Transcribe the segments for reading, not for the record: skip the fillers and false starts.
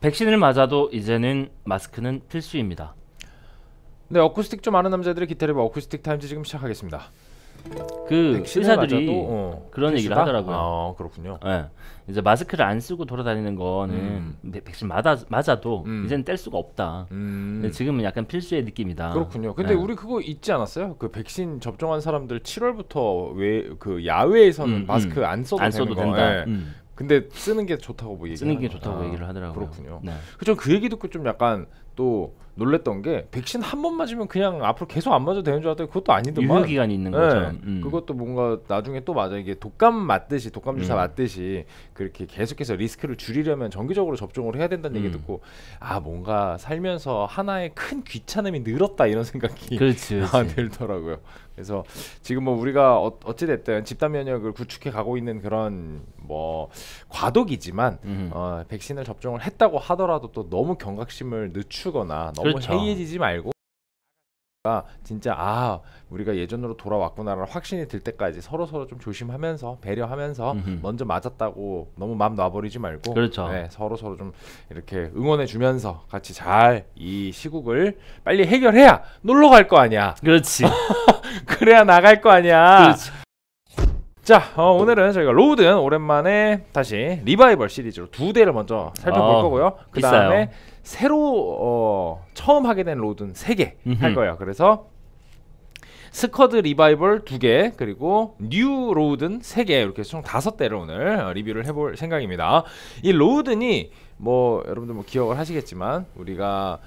백신을 맞아도 이제는 마스크는 필수입니다. 네, 어쿠스틱 좀 아는 남자들의 기타리브 어쿠스틱 타임즈 지금 시작하겠습니다. 그 의사들이 그런 필수다? 얘기를 하더라고요. 아, 그렇군요. 네. 이제 마스크를 안 쓰고 돌아다니는 거는 백신 맞아도 이제는 뗄 수가 없다. 근데 지금은 약간 필수의 느낌이다. 그렇군요. 근데 네. 우리 그거 있지 않았어요? 그 백신 접종한 사람들 7월부터 그 야외에서는 마스크 안 써도 된다. 네. 근데 쓰는 게 좋다고 뭐 얘기를 하더라고요. 그렇군요. 네. 전 그 얘기 듣고 좀 약간 또 놀랬던 게 백신 한 번 맞으면 그냥 앞으로 계속 안 맞아도 되는 줄 알았더니 그것도 아니더만. 유효 기간이 있는 거죠. 네. 그것도 뭔가 나중에 또 맞아 이게 독감 맞듯이 독감 주사 맞듯이 그렇게 계속해서 리스크를 줄이려면 정기적으로 접종을 해야 된다는 얘기 듣고 아 뭔가 살면서 하나의 큰 귀찮음이 늘었다 이런 생각이 그렇지. 들더라고요. 그래서 지금 뭐 우리가 어찌됐든 집단 면역을 구축해 가고 있는 그런 뭐 과도기지만 백신을 접종을 했다고 하더라도 또 너무 경각심을 늦추거나 너무 해이해지지 말고 진짜 아 우리가 예전으로 돌아왔구나라는 확신이 들 때까지 서로 좀 조심하면서 배려하면서 먼저 맞았다고 너무 맘 놔버리지 말고 네, 서로 좀 이렇게 응원해주면서 같이 잘 이 시국을 빨리 해결해야 놀러 갈 거 아니야. 그렇지. 그래야 나갈 거 아니야. 그렇지. 자 오늘은 저희가 로우든 오랜만에 다시 리바이벌 시리즈로 두 대를 먼저 살펴볼 거고요. 그 다음에 새로 처음 하게 된 로든 3개 할 거예요. 그래서 스쿼드 리바이벌 2개 그리고 뉴 로든 3개 이렇게 총 5대를 오늘 리뷰를 해볼 생각입니다. 이 로든이 뭐 여러분들 뭐 기억을 하시겠지만 우리가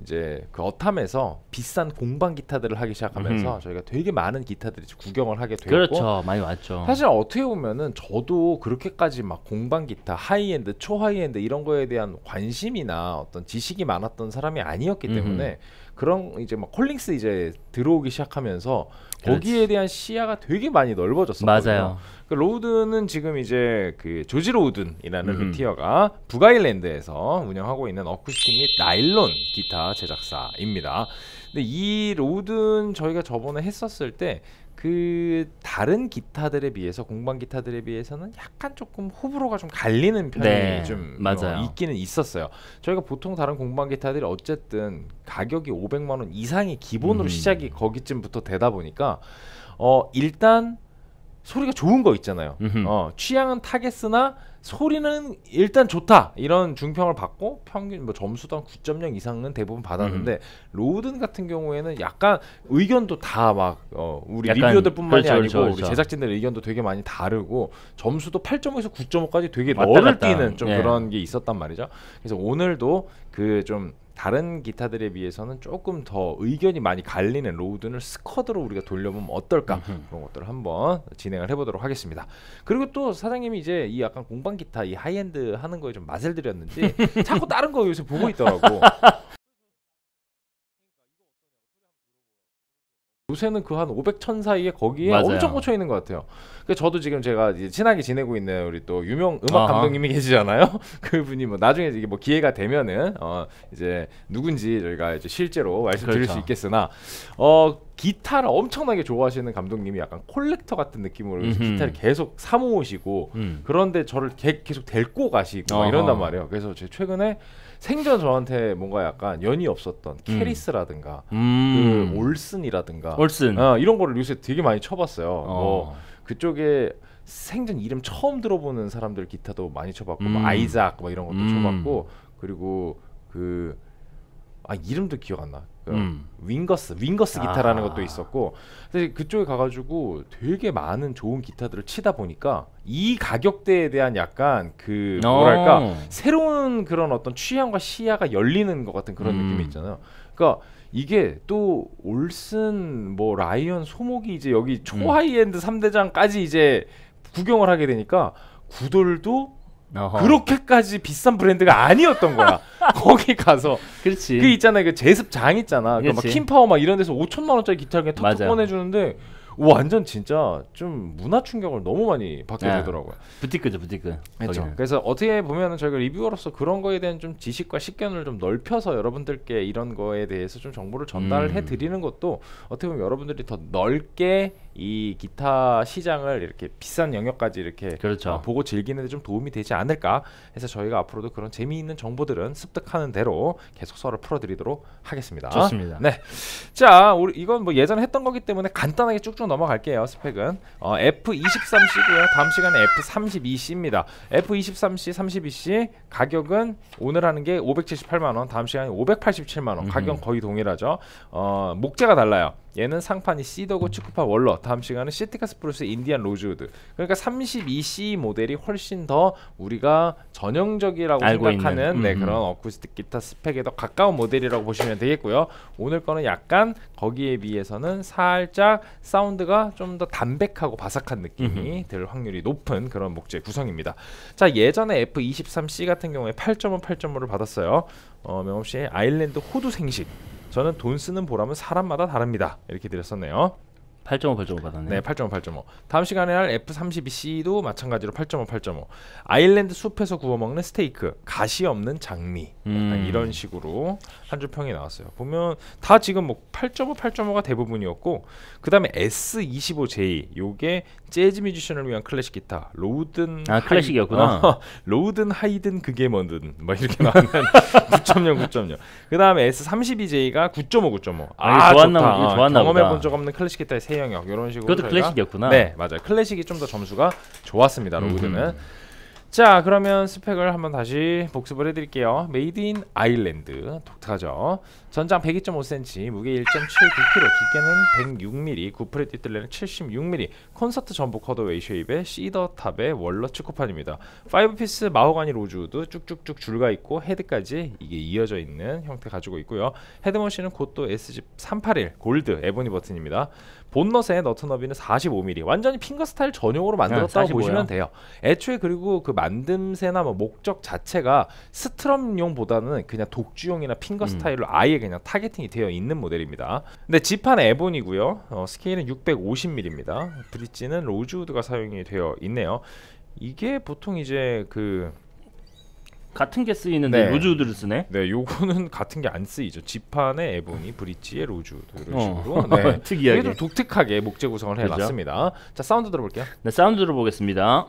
이제 그 어탐에서 비싼 공방 기타들을 하기 시작하면서 저희가 되게 많은 기타들이 구경을 하게 되었고 그렇죠. 많이 왔죠. 사실 어떻게 보면은 저도 그렇게까지 막 공방 기타, 하이엔드, 초하이엔드 이런 거에 대한 관심이나 어떤 지식이 많았던 사람이 아니었기 때문에 그런 이제 막 콜링스 이제 들어오기 시작하면서 거기에 대한 시야가 되게 많이 넓어졌었거든요. 맞아요. 그 로우든은 지금 이제 그 조지 로우든이라는 루티어가 북아일랜드에서 운영하고 있는 어쿠스틱 및 나일론 기타 제작사입니다. 근데 이 로우든 저희가 저번에 했었을 때 그 다른 기타들에 비해서 공방 기타들에 비해서는 약간 조금 호불호가 좀 갈리는 편이 네, 좀 있기는 있었어요. 저희가 보통 다른 공방 기타들이 어쨌든 가격이 500만 원 이상이 기본으로 시작이 거기쯤부터 되다 보니까 일단 소리가 좋은 거 있잖아요. 취향은 타겟으나 소리는 일단 좋다 이런 중평을 받고 평균 뭐 점수당 9.0 이상은 대부분 받았는데 로든 같은 경우에는 약간 의견도 다 막 우리 리뷰어들뿐만이 아니고 우리 제작진들의 의견도 되게 많이 다르고 점수도 8.5에서 9.5까지 되게 너를 띄는 좀 그런 게 있었단 말이죠. 그래서 오늘도 그 좀 다른 기타들에 비해서는 조금 더 의견이 많이 갈리는 로우든을 스쿼드로 우리가 돌려보면 어떨까 그런 것들을 한번 진행을 해보도록 하겠습니다. 그리고 또 사장님이 이제 이 약간 공방 기타 이 하이엔드 하는 거에 좀 맛을 들였는지 자꾸 다른 거 요새 보고 있더라고. 요새는 그 한 500,000 사이에 거기에 엄청 꽂혀 있는 것 같아요. 그 저도 지금 제가 친하게 지내고 있는 우리 또 유명 음악 감독님이 계시잖아요. 그분이 뭐 나중에 이게 뭐 기회가 되면은 이제 누군지 저희가 이제 실제로 말씀드릴 수 있겠으나 기타를 엄청나게 좋아하시는 감독님이 약간 콜렉터 같은 느낌으로 기타를 계속 사 모으시고 그런데 저를 계속 데리고 가시고 막 이런단 말이에요. 그래서 제가 최근에 생전 저한테 뭔가 약간 연이 없었던 캐리스라든가 그 올슨이라든가 이런 거를 요새 되게 많이 쳐봤어요. 뭐 그쪽에 생전 이름 처음 들어보는 사람들 기타도 많이 쳐봤고 뭐 아이작 막 이런 것도 쳐봤고 그리고 그 이름도 기억 안 나. 윙거스 기타라는 것도 있었고 사실 그쪽에 가가지고 되게 많은 좋은 기타들을 치다 보니까 이 가격대에 대한 약간 그 뭐랄까 새로운 그런 어떤 취향과 시야가 열리는 것 같은 그런 느낌이 있잖아요. 그러니까 이게 또 올슨 뭐 라이언 소목이 이제 여기 초하이엔드 3대장까지 이제 구경을 하게 되니까 구돌도 그렇게까지 비싼 브랜드가 아니었던 거야. 거기 가서 그렇지. 그 있잖아요. 그 제습장 있잖아. 그 막 킴파워 막 이런 데서 5,000만 원짜리 기타를 그냥 탁탁 꺼내주는데 완전 진짜 좀 문화 충격을 너무 많이 받게 되더라고요. 부티크죠, 부티크. 그렇죠. 그래서 어떻게 보면은 저희가 리뷰어로서 그런 거에 대한 좀 지식과 식견을 좀 넓혀서 여러분들께 이런 거에 대해서 좀 정보를 전달해 드리는 것도 어떻게 보면 여러분들이 더 넓게 이 기타 시장을 이렇게 비싼 영역까지 이렇게 그렇죠. 보고 즐기는 데 좀 도움이 되지 않을까 해서 저희가 앞으로도 그런 재미있는 정보들은 습득하는 대로 계속 썰을 풀어드리도록 하겠습니다. 좋습니다. 네, 자 우리 이건 뭐 예전에 했던 거기 때문에 간단하게 쭉쭉 넘어갈게요. 스펙은 F23C고요. 다음 시간에 F32C입니다. F23C, 32C 가격은 오늘 하는 게 578만 원, 다음 시간에 587만 원. 가격은 거의 동일하죠. 목재가 달라요. 얘는 상판이 시더고 측구판 월러, 다음 시간은 시티카 스프루스 인디안 로즈우드. 그러니까 32C 모델이 훨씬 더 우리가 전형적이라고 생각하는 네, 그런 어쿠스틱 기타 스펙에 더 가까운 모델이라고 보시면 되겠고요. 오늘 거는 약간 거기에 비해서는 살짝 사운드가 좀 더 담백하고 바삭한 느낌이 들 확률이 높은 그런 목재 구성입니다. 자, 예전에 F23C 같은 경우에 8.5, 8.5를 받았어요. 명없이 아일랜드 호두 생식. 저는 돈 쓰는 보람은 사람마다 다릅니다. 이렇게 드렸었네요. 8.5, 8.5 받았네요. 네, 8.5, 8.5. 다음 시간에 할 F32C도 마찬가지로 8.5, 8.5. 아일랜드 숲에서 구워먹는 스테이크, 가시 없는 장미. 이런 식으로 한 줄 평이 나왔어요. 보면 다 지금 뭐 8.5, 8.5가 대부분이었고, 그 다음에 S25J, 요게 재즈 뮤지션을 위한 클래식 기타. 로우든 클래식이었구나. 로우든 하이든 그게 뭐든 막 이렇게 나오는 9.0, 9.0. 그 다음에 S32J가 9.5, 9.5. 아, 좋았나, 좋다. 경험해본 적 없는 클래식 기타의 세 영역 이런 식으로. 그것도 클래식이었구나. 네, 맞아요. 클래식이 좀 더 점수가 좋았습니다. 로우드는. 자, 그러면 스펙을 한번 다시 복습을 해드릴게요. 메이드 인 아일랜드, 독특하죠. 전장 102.5cm, 무게 1.79kg, 두께는 106mm, 9프렛 뒷뜰레는 76mm, 콘서트 전복 허더 웨이쉐입의 시더탑의 월러 측코판입니다. 5피스 마호가니 로즈우드, 쭉쭉쭉 줄가 있고 헤드까지 이게 이어져 있는 형태 가지고 있고요. 헤드머신은 곧도 SG381 골드 에보니 버튼입니다. 본넛의 너트 너비는 45mm, 완전히 핑거 스타일 전용으로 만들었다고 보시면 돼요. 애초에 그리고 그 만듦새나 뭐 목적 자체가 스트럼용보다는 그냥 독주용이나 핑거 스타일로 아예 그냥 타겟팅이 되어 있는 모델입니다. 근데 지판은 에본이고요. 스케일은 650mm입니다. 브릿지는 로즈우드가 사용이 되어 있네요. 이게 보통 이제 그 같은 게 쓰이는데 네. 로즈우드를 쓰네. 네, 요거는 같은 게 안 쓰이죠. 지판에 에보니, 브릿지에 로즈우드 이런 식으로 네. 특이하게 그래도 독특하게 목재 구성을 해놨습니다. 그렇죠? 자, 사운드 들어볼게요. 네, 사운드 들어보겠습니다.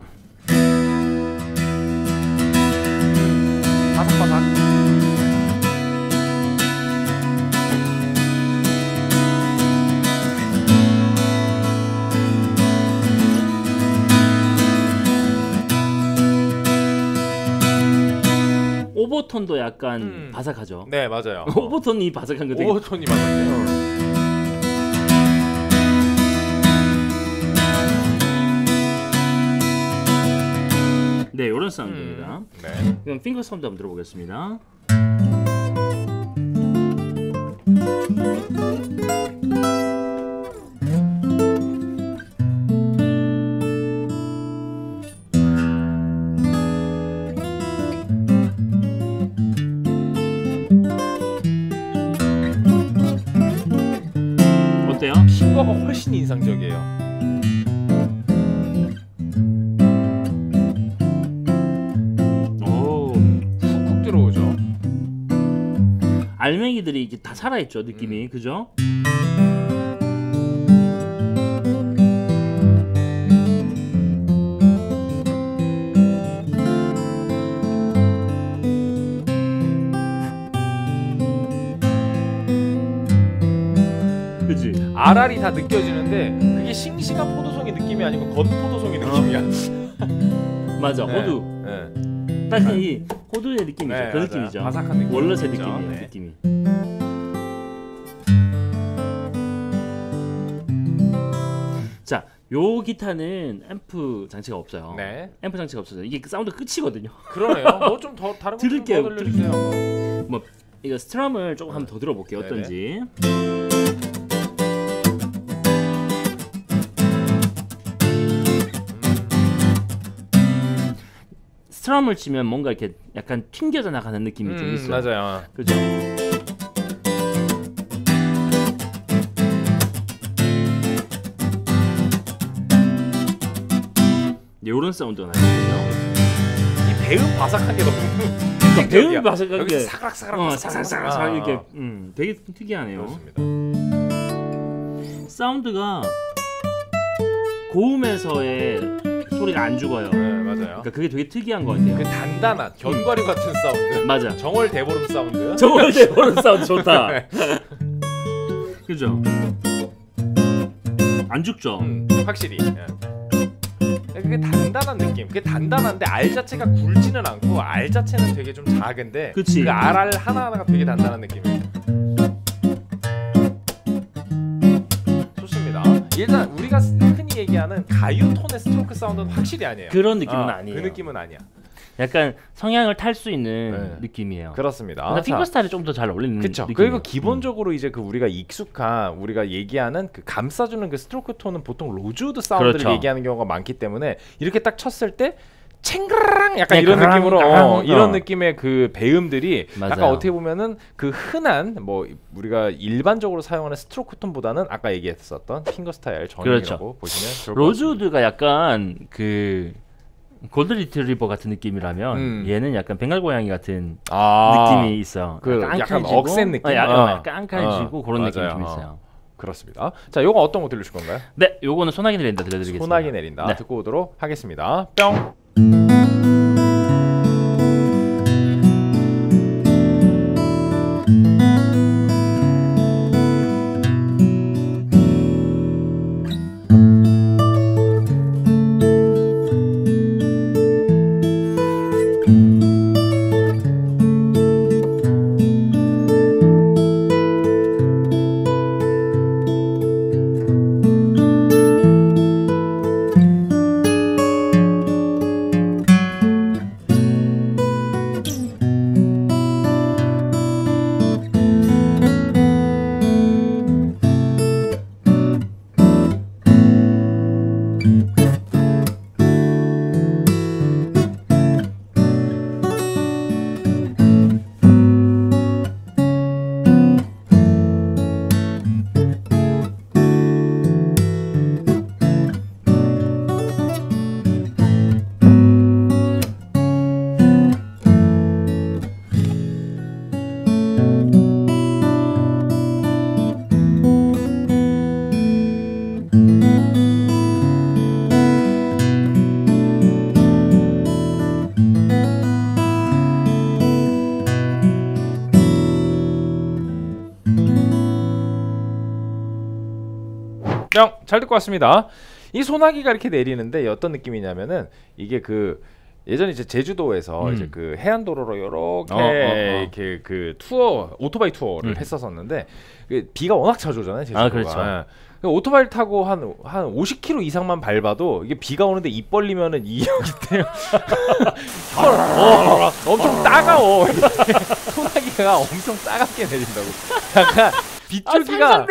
바삭바삭. 오버톤도 약간 바삭하죠. 네, 맞아요. 오버톤이 바삭한 거 되게. 오버톤이 바삭해요. 네, 이런 사운드입니다. 네. 그럼 핑거 사운드 한번 들어보겠습니다. 핑거가 훨씬 인상적이에요. 오, 훅훅 들어오죠. 알맹이들이 이제 다 살아있죠, 느낌이. 그죠? 알알이 다 느껴지는데 그게 싱싱한 포도송이 느낌이 아니고 건포도송이 느낌이야. 맞아. 네. 호두. 네. 딱 이 호두의 느낌이죠. 네, 그 맞아. 느낌이죠. 바삭한 느낌. 월넛의 느낌이에요. 네. 느낌이. 자, 요 기타는 앰프 장치가 없어요. 네. 앰프 장치가 없어요. 이게 사운드 끝이거든요. 그러네요. 뭐 좀 더 다른 거 좀 더 들려주세요. 뭐 이거 스트럼을 조금 한번 더 들어볼게요. 네네. 어떤지. 스트럼을 치면 뭔가 이렇게 약간 튕겨져 나가는 느낌이 좀 있어요. 맞아요. 그죠? 요런 사운드가 나거든요. 이 배음 바삭한 게 너무 그러니까 배음 바삭한 게 사각사각 사각사각 이렇게 되게 특이하네요. 그렇습니다. 사운드가 고음에서의 소리가 안 죽어요. 네, 맞아요. 그러니까 그게 되게 특이한 거 같아요. 그 단단한 견과류 같은 사운드. 맞아. 정월 대보름 사운드. 정월 대보름 사운드 좋다. 그죠? 안 죽죠. 확실히. 그게 단단한 느낌. 그게 단단한데 알 자체가 굵지는 않고 알 자체는 되게 좀 작은데 그치. 그 알 하나하나가 되게 단단한 느낌이에요. 좋습니다. 일단 우리가 흔히 얘기하는 가유 톤의 스트로크 사운드는 확실히 아니에요. 그런 느낌은 아니에요. 그 느낌은 아니야. 약간 성향을 탈 수 있는 네. 느낌이에요. 그렇습니다. 핑거스타일이 좀 더 잘 어울리는 느낌. 그리고 기본적으로 이제 그 우리가 익숙한 우리가 얘기하는 그 감싸주는 그 스트로크 톤은 보통 로즈우드 사운드를 그렇죠. 얘기하는 경우가 많기 때문에 이렇게 딱 쳤을 때 챙그라랑 약간 이런 느낌으로 이런 느낌의 그 배음들이 맞아요. 아까 어떻게 보면은 그 흔한 뭐 우리가 일반적으로 사용하는 스트로크 톤보다는 아까 얘기했었던 핑거 스타일 전형이라고 그렇죠. 보시면 좋을 것 같습니다. 로즈우드가 약간 그 골드 리트리버 같은 느낌이라면 얘는 약간 벵갈 고양이 같은 느낌이 있어. 그 약간 억센 느낌. 약간 앙칼지고 그런 맞아요. 느낌이 좀 있어요. 그렇습니다. 자, 요거 어떤 거 들려줄 건가요? 네, 요거는 소나기 내린다 들려드리겠습니다. 소나기 내린다 네. 듣고 오도록 하겠습니다. 뿅. 잘 듣고 왔습니다. 이 소나기가 이렇게 내리는데 어떤 느낌이냐면은 이게 그 예전에 이제 제주도에서 이제 그 해안도로로 요렇게 이렇게 그 투어 오토바이 투어를 했었었는데 비가 워낙 자주 오잖아요. 제주도가. 아, 그렇죠. 네. 오토바이를 타고 한 50km 이상만 밟아도 이게 비가 오는데 입 벌리면은 이 여기 때문에 엄청 따가워. 소나기가 엄청 따갑게 내린다고. 약간 빗줄기가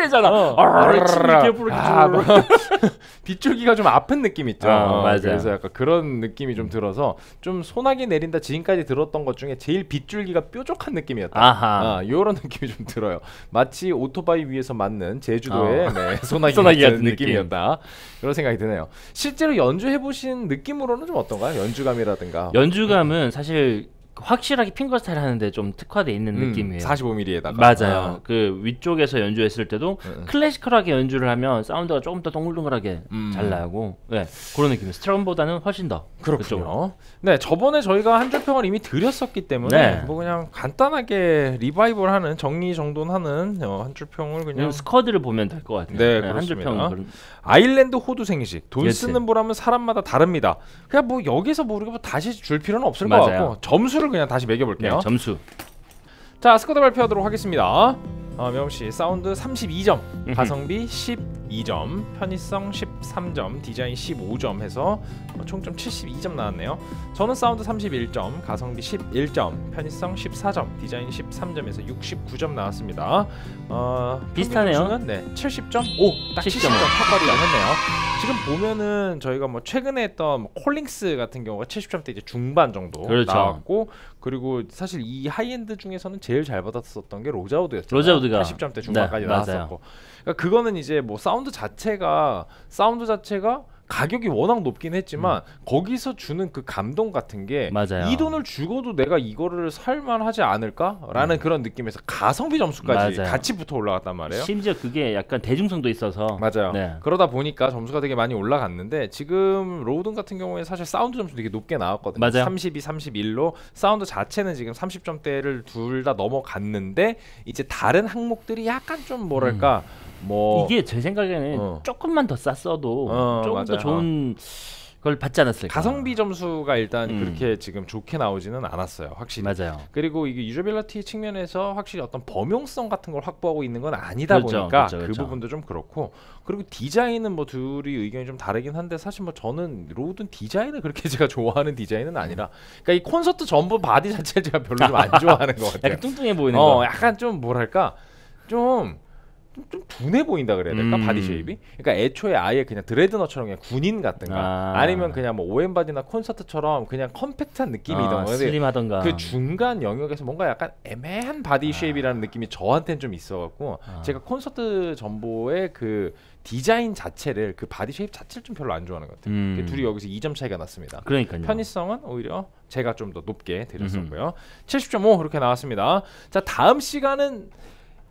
빗줄기가 좀 아픈 느낌 있죠. 맞아요. 그래서 약간 그런 느낌이 좀 들어서 좀 소나기 내린다 지금까지 들었던 것 중에 제일 빗줄기가 뾰족한 느낌이었다. 요런 느낌이 좀 들어요. 마치 오토바이 위에서 맞는 제주도의 네, 소나기 같은 느낌이었다. 그런 생각이 드네요. 실제로 연주해보신 느낌으로는 좀 어떤가요? 연주감이라든가 연주감은 사실 확실하게 핑거스타일 하는데 좀 특화되어 있는 느낌이에요. 45mm에다가 맞아요. 그 위쪽에서 연주했을 때도 클래시컬하게 연주를 하면 사운드가 조금 더 동글동글하게 잘 나고 네, 그런 느낌이에요. 스트럼보다는 훨씬 더 그렇군요. 네, 저번에 저희가 한줄평을 이미 드렸었기 때문에 네. 뭐 그냥 간단하게 리바이벌하는 정리정돈하는 한줄평을 그냥 스커드를 보면 될 것 같아요. 네, 네 한줄평 그런... 아일랜드 호두 생식 돈 그치. 쓰는 보람은 사람마다 다릅니다. 그냥 뭐 여기서 모르게 뭐 다시 줄 필요는 없을 맞아요. 것 같고 점수를 그냥 다시 매겨볼게요. 네, 점수. 자, 스쿼드 발표하도록 하겠습니다. 명씨 사운드 32점, 가성비 12점, 편의성 13점, 디자인 15점 해서 총점 72점 나왔네요. 저는 사운드 31점, 가성비 11점, 편의성 14점, 디자인 13점에서 69점 나왔습니다. 비슷하네요. 네, 70점. 오, 딱 70점 턱걸이 나왔네요. 지금 보면은 저희가 뭐 최근에 했던 콜링스 같은 경우가 70점대 이제 중반 정도 그렇죠. 나왔고 그리고 사실 이 하이엔드 중에서는 제일 잘 받았었던 게 로자우드였죠. 로자우드가 80점대 중반까지 네, 나왔었고. 그러니까 그거는 이제 뭐 사운드 자체가 가격이 워낙 높긴 했지만 거기서 주는 그 감동 같은 게 이 돈을 주고도 내가 이거를 살만하지 않을까라는 그런 느낌에서 가성비 점수까지 같이 붙어 올라갔단 말이에요. 심지어 그게 약간 대중성도 있어서 네. 그러다 보니까 점수가 되게 많이 올라갔는데 지금 로우든 같은 경우에 사실 사운드 점수 되게 높게 나왔거든요. 32, 31로 사운드 자체는 지금 30점대를 둘 다 넘어갔는데 이제 다른 항목들이 약간 좀 뭐랄까 뭐 이게 제 생각에는 조금만 더 쌌어도 조금 더 좋은 그걸 받지 않았을까. 가성비 점수가 일단 그렇게 지금 좋게 나오지는 않았어요, 확실히. 그리고 이게 유저빌리티 측면에서 확실히 어떤 범용성 같은 걸 확보하고 있는 건 아니다 보니까 그 부분도 좀 그렇고. 그리고 디자인은 뭐 둘이 의견이 좀 다르긴 한데 사실 뭐 저는 로우든 디자인을 그렇게 제가 좋아하는 디자인은 아니라, 그러니까 이 콘서트 전부 바디 자체를 제가 별로 좀 안 좋아하는 것 같아요. 약간 뚱뚱해 보이는 거. 약간 좀 뭐랄까 좀 둔해 보인다 그래야 될까? 바디 쉐입이? 그러니까 애초에 아예 그냥 드레드너처럼 그냥 군인 같던가 아니면 그냥 뭐 오엠바디나 콘서트처럼 그냥 컴팩트한 느낌이던가 슬림하던가 그 중간 영역에서 뭔가 약간 애매한 바디 쉐입이라는 느낌이 저한테는 좀 있어갖고 제가 콘서트 전보에 그 디자인 자체를 그 바디 쉐입 자체를 좀 별로 안 좋아하는 것 같아요. 둘이 여기서 2점 차이가 났습니다. 그러니까요. 편의성은 오히려 제가 좀 더 높게 드렸었고요. 70.5 그렇게 나왔습니다. 자, 다음 시간은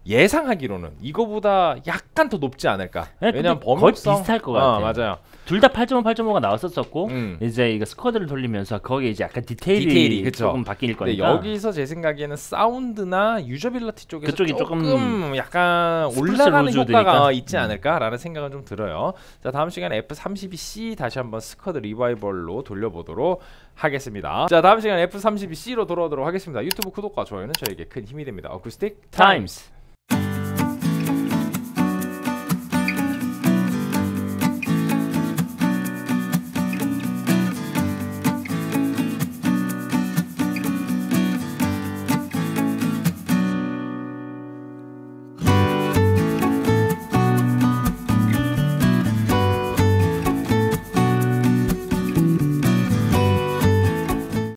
예상하기로는 이거보다 약간 더 높지 않을까. 왜냐면 범용성 거의 비슷할 것 같아요. 둘 다 8.5, 8.5가 나왔었었고 이제 이거 스쿼드를 돌리면서 거기에 이제 약간 디테일이 조금 바뀔 거니까. 여기서 제 생각에는 사운드나 유저빌리티 쪽에서 조금 약간 올라가는 효과가 있지 않을까라는 생각은 좀 들어요. 자, 다음 시간에 F32C 다시 한번 스쿼드 리바이벌로 돌려보도록 하겠습니다. 자, 다음 시간에 F32C로 돌아오도록 하겠습니다. 유튜브 구독과 좋아요는 저에게 큰 힘이 됩니다. Acoustic Times.